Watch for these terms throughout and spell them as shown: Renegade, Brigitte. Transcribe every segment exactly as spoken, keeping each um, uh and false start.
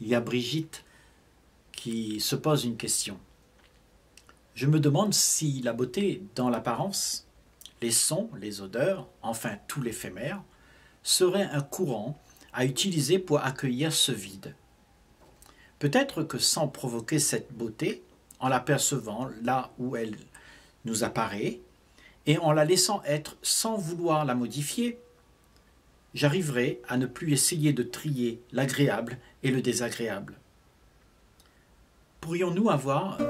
il y a Brigitte qui se pose une question. Je me demande si la beauté dans l'apparence, les sons, les odeurs, enfin tout l'éphémère, serait un courant à utiliser pour accueillir ce vide. Peut-être que sans provoquer cette beauté, en l'apercevant là où elle nous apparaît, et en la laissant être sans vouloir la modifier, j'arriverai à ne plus essayer de trier l'agréable et le désagréable. Pourrions-nous avoir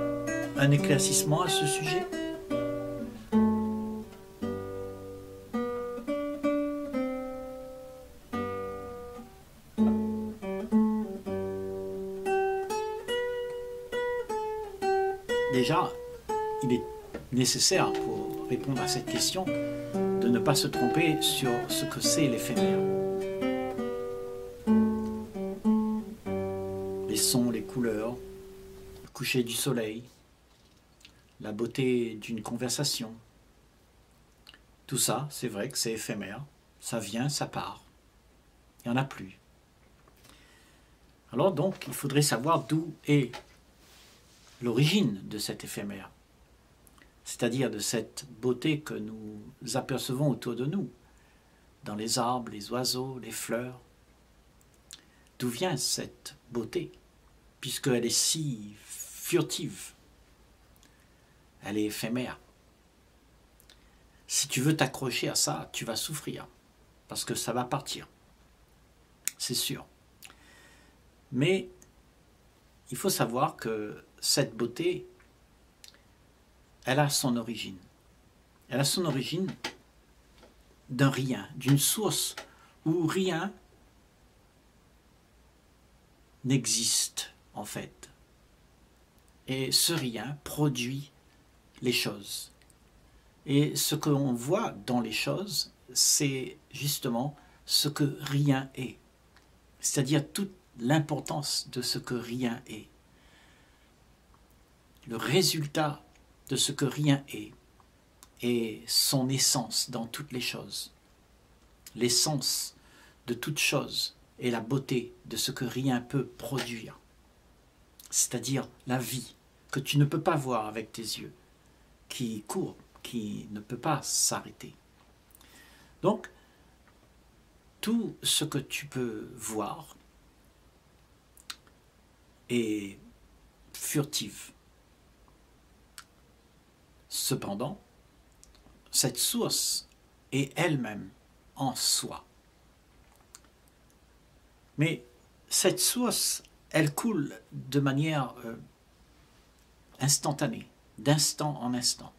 un éclaircissement à ce sujet ? Déjà, il est nécessaire pour répondre à cette question de ne pas se tromper sur ce que c'est l'éphémère. Les sons, les couleurs, le coucher du soleil, la beauté d'une conversation. Tout ça, c'est vrai que c'est éphémère, ça vient, ça part, il n'y en a plus. Alors donc, il faudrait savoir d'où est l'origine de cet éphémère, c'est-à-dire de cette beauté que nous apercevons autour de nous, dans les arbres, les oiseaux, les fleurs. D'où vient cette beauté, puisqu'elle est si furtive, elle est éphémère. Si tu veux t'accrocher à ça, tu vas souffrir, parce que ça va partir, c'est sûr. Mais il faut savoir que cette beauté, elle a son origine. Elle a son origine d'un rien, d'une source où rien n'existe en fait. Et ce rien produit les choses. Et ce que l'on voit dans les choses, c'est justement ce que rien est. C'est-à-dire toute l'importance de ce que rien est. Le résultat de ce que rien est, et son essence dans toutes les choses. L'essence de toute chose est la beauté de ce que rien peut produire, c'est-à-dire la vie que tu ne peux pas voir avec tes yeux, qui court, qui ne peut pas s'arrêter. Donc, tout ce que tu peux voir est furtif. Cependant, cette source est elle-même en soi. Mais cette source, elle coule de manière euh, instantanée, d'instant en instant.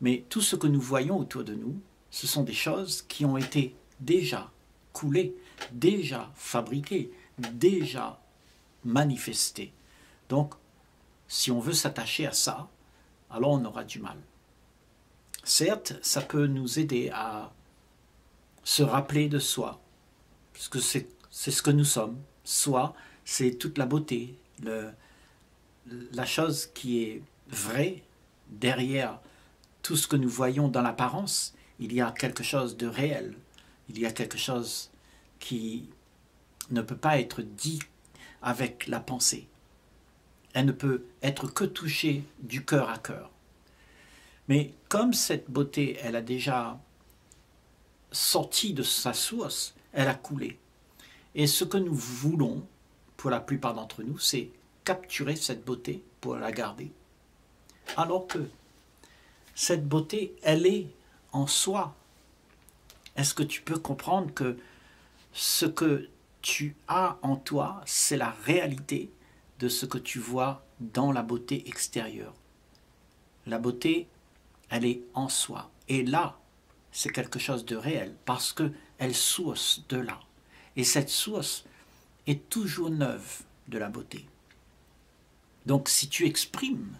Mais tout ce que nous voyons autour de nous, ce sont des choses qui ont été déjà coulées, déjà fabriquées, déjà manifestées. Donc, si on veut s'attacher à ça, alors on aura du mal. Certes, ça peut nous aider à se rappeler de soi, puisque c'est ce que nous sommes. Soi, c'est toute la beauté, le, la chose qui est vraie derrière tout ce que nous voyons dans l'apparence. Il y a quelque chose de réel, il y a quelque chose qui ne peut pas être dit avec la pensée. Elle ne peut être que touchée du cœur à cœur. Mais comme cette beauté, elle a déjà sorti de sa source, elle a coulé. Et ce que nous voulons, pour la plupart d'entre nous, c'est capturer cette beauté pour la garder. Alors que cette beauté, elle est en soi. Est-ce que tu peux comprendre que ce que tu as en toi, c'est la réalité de ce que tu vois dans la beauté extérieure. La beauté, elle est en soi. Et là, c'est quelque chose de réel, parce qu'elle source de là. Et cette source est toujours neuve de la beauté. Donc si tu exprimes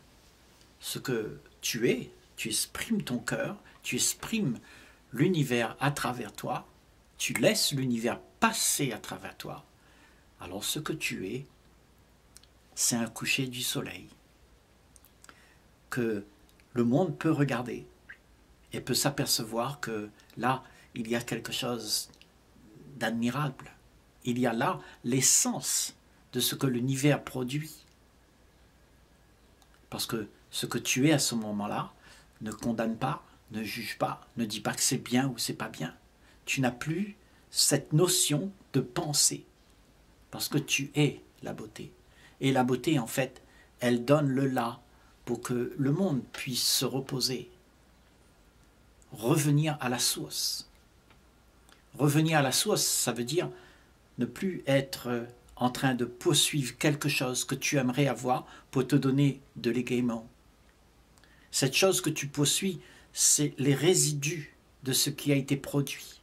ce que tu es, tu exprimes ton cœur, tu exprimes l'univers à travers toi, tu laisses l'univers passer à travers toi, alors ce que tu es, c'est un coucher du soleil que le monde peut regarder et peut s'apercevoir que là, il y a quelque chose d'admirable. Il y a là l'essence de ce que l'univers produit. Parce que ce que tu es à ce moment-là ne condamne pas, ne juge pas, ne dis pas que c'est bien ou c'est pas bien. Tu n'as plus cette notion de pensée, parce que tu es la beauté. Et la beauté, en fait, elle donne le là pour que le monde puisse se reposer, revenir à la source. Revenir à la source, ça veut dire ne plus être en train de poursuivre quelque chose que tu aimerais avoir pour te donner de l'égaiement. Cette chose que tu poursuis, c'est les résidus de ce qui a été produit,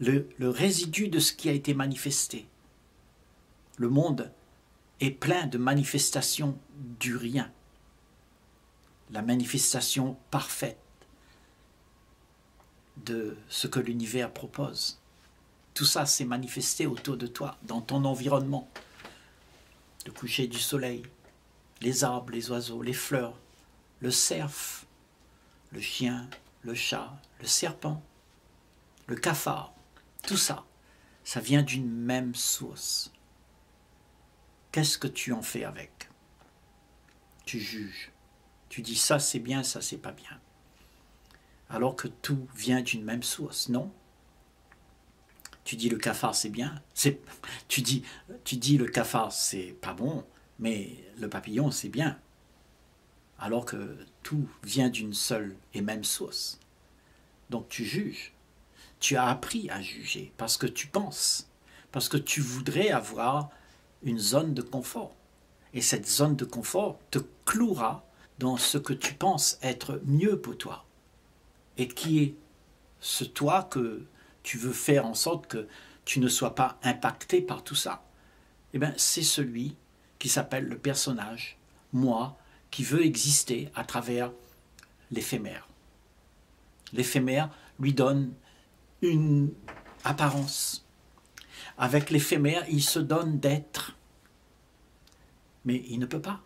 le, le résidu de ce qui a été manifesté. Le monde est plein de manifestations du rien, la manifestation parfaite de ce que l'univers propose. Tout ça s'est manifesté autour de toi, dans ton environnement. Le coucher du soleil, les arbres, les oiseaux, les fleurs, le cerf, le chien, le chat, le serpent, le cafard, tout ça, ça vient d'une même source. Qu'est-ce que tu en fais avec? Tu juges, tu dis ça c'est bien, ça c'est pas bien. Alors que tout vient d'une même source, non? Tu dis le cafard c'est bien, tu dis, tu dis le cafard c'est pas bon, mais le papillon c'est bien. Alors que tout vient d'une seule et même source. Donc tu juges, tu as appris à juger parce que tu penses, parce que tu voudrais avoir une zone de confort. Et cette zone de confort te clouera dans ce que tu penses être mieux pour toi. Et qui est ce toi que tu veux faire en sorte que tu ne sois pas impacté par tout ça. Eh bien, c'est celui qui s'appelle le personnage, moi, qui veut exister à travers l'éphémère. L'éphémère lui donne une apparence. Avec l'éphémère, il se donne d'être. Mais il ne peut pas.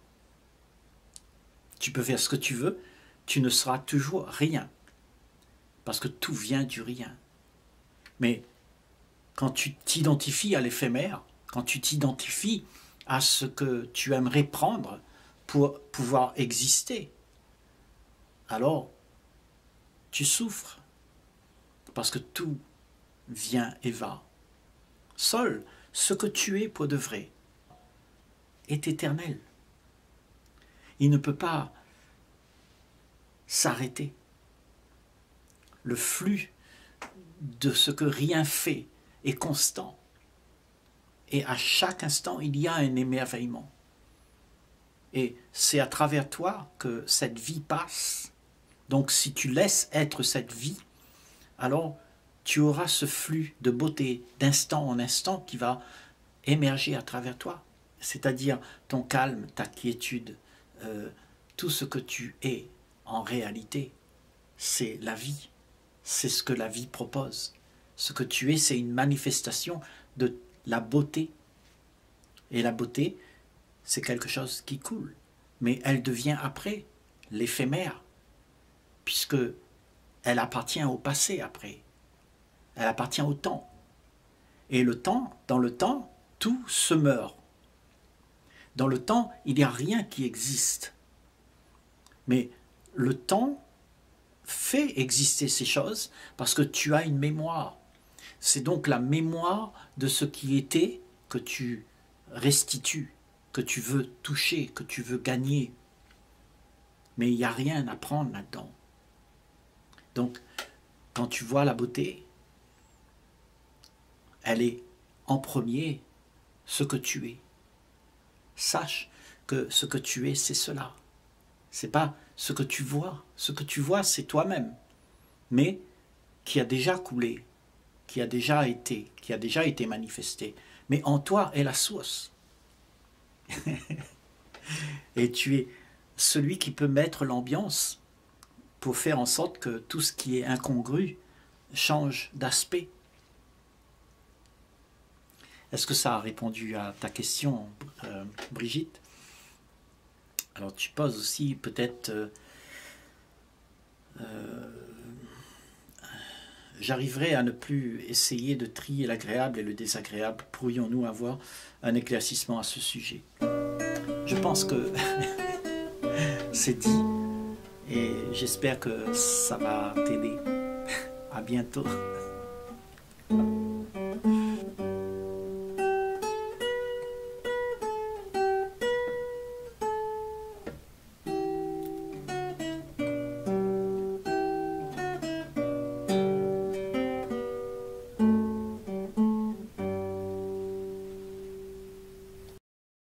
Tu peux faire ce que tu veux, tu ne seras toujours rien. Parce que tout vient du rien. Mais quand tu t'identifies à l'éphémère, quand tu t'identifies à ce que tu aimerais prendre pour pouvoir exister, alors tu souffres. Parce que tout vient et va. Seul ce que tu es pour de vrai est éternel. Il ne peut pas s'arrêter. Le flux de ce que rien fait est constant. Et à chaque instant, il y a un émerveillement. Et c'est à travers toi que cette vie passe. Donc si tu laisses être cette vie, alors tu auras ce flux de beauté d'instant en instant qui va émerger à travers toi. C'est-à-dire ton calme, ta quiétude, euh, tout ce que tu es en réalité, c'est la vie. C'est ce que la vie propose. Ce que tu es, c'est une manifestation de la beauté. Et la beauté, c'est quelque chose qui coule. Mais elle devient après l'éphémère, puisque elle appartient au passé après. Elle appartient au temps. Et le temps, dans le temps, tout se meurt. Dans le temps, il n'y a rien qui existe. Mais le temps fait exister ces choses parce que tu as une mémoire. C'est donc la mémoire de ce qui était que tu restitues, que tu veux toucher, que tu veux gagner. Mais il n'y a rien à prendre là-dedans. Donc, quand tu vois la beauté, elle est en premier ce que tu es. Sache que ce que tu es, c'est cela. C'est pas ce que tu vois. Ce que tu vois, c'est toi-même, mais qui a déjà coulé, qui a déjà été, qui a déjà été manifesté. Mais en toi est la source. Et tu es celui qui peut mettre l'ambiance pour faire en sorte que tout ce qui est incongru change d'aspect. Est-ce que ça a répondu à ta question, euh, Brigitte? Alors tu poses aussi peut-être euh, euh, j'arriverai à ne plus essayer de trier l'agréable et le désagréable. Pourrions-nous avoir un éclaircissement à ce sujet? Je pense que c'est dit et j'espère que ça va t'aider. À bientôt.